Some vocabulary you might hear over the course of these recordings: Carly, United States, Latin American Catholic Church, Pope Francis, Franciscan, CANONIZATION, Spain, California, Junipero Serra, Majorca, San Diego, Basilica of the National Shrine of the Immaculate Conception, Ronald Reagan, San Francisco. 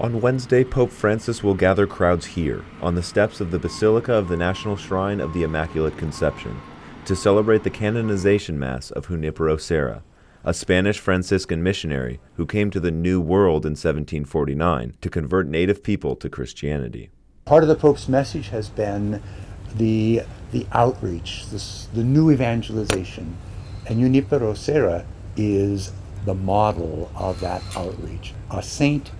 On Wednesday, Pope Francis will gather crowds here, on the steps of the Basilica of the National Shrine of the Immaculate Conception, to celebrate the canonization mass of Junipero Serra, a Spanish Franciscan missionary who came to the New World in 1749 to convert native people to Christianity. Part of the Pope's message has been the outreach, the new evangelization, and Junipero Serra is the model of that outreach, a saint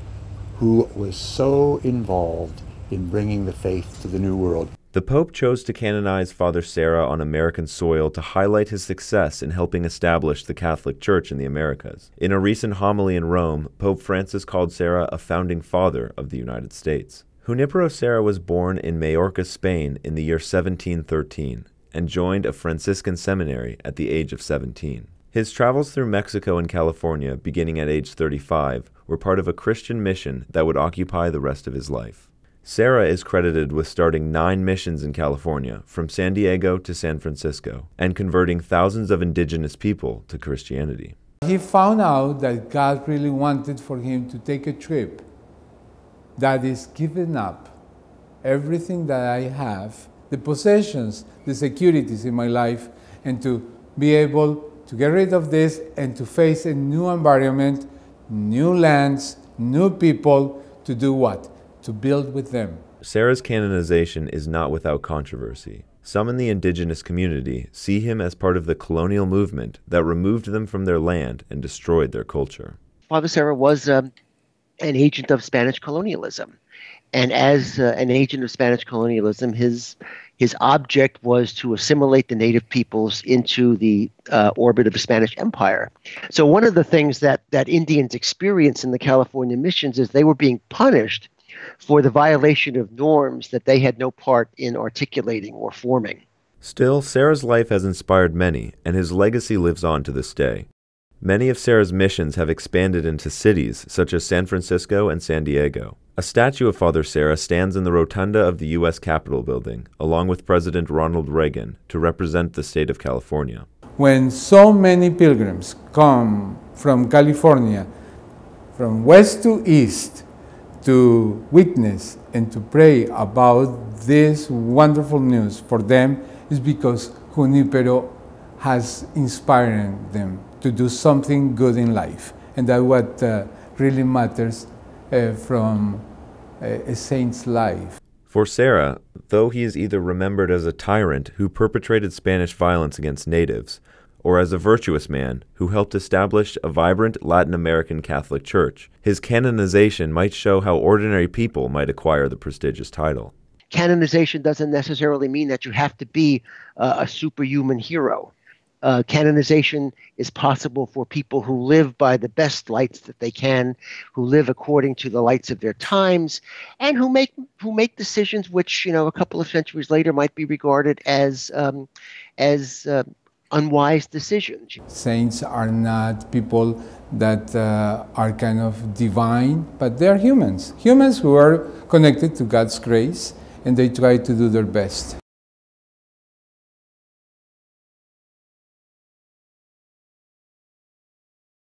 who was so involved in bringing the faith to the New World. The Pope chose to canonize Father Serra on American soil to highlight his success in helping establish the Catholic Church in the Americas. In a recent homily in Rome, Pope Francis called Serra a founding father of the United States. Junipero Serra was born in Majorca, Spain in the year 1713 and joined a Franciscan seminary at the age of 17. His travels through Mexico and California, beginning at age 35, were part of a Christian mission that would occupy the rest of his life. Serra is credited with starting 9 missions in California, from San Diego to San Francisco, and converting thousands of indigenous people to Christianity. He found out that God really wanted for him to take a trip that is giving up everything that I have, the possessions, the securities in my life, and to be able to get rid of this and to face a new environment, new lands, new people, to do what? To build with them. Serra's canonization is not without controversy. Some in the indigenous community see him as part of the colonial movement that removed them from their land and destroyed their culture. Father Serra was an agent of Spanish colonialism. And as an agent of Spanish colonialism, his object was to assimilate the native peoples into the orbit of the Spanish Empire. So one of the things that Indians experienced in the California missions is they were being punished for the violation of norms that they had no part in articulating or forming. Still, Serra's life has inspired many, and his legacy lives on to this day. Many of Serra's missions have expanded into cities such as San Francisco and San Diego. A statue of Father Serra stands in the rotunda of the U.S. Capitol building, along with President Ronald Reagan, to represent the state of California. When so many pilgrims come from California, from west to east, to witness and to pray about this wonderful news for them, is because Junipero has inspired them to do something good in life. And that's what really matters from a saint's life. For Serra, though he is either remembered as a tyrant who perpetrated Spanish violence against natives, or as a virtuous man who helped establish a vibrant Latin American Catholic Church, his canonization might show how ordinary people might acquire the prestigious title. Canonization doesn't necessarily mean that you have to be a superhuman hero. Canonization is possible for people who live by the best lights that they can, who live according to the lights of their times, and who make decisions which, you know, a couple of centuries later might be regarded as unwise decisions. Saints are not people that are kind of divine, but they're humans. Humans who are connected to God's grace, and they try to do their best.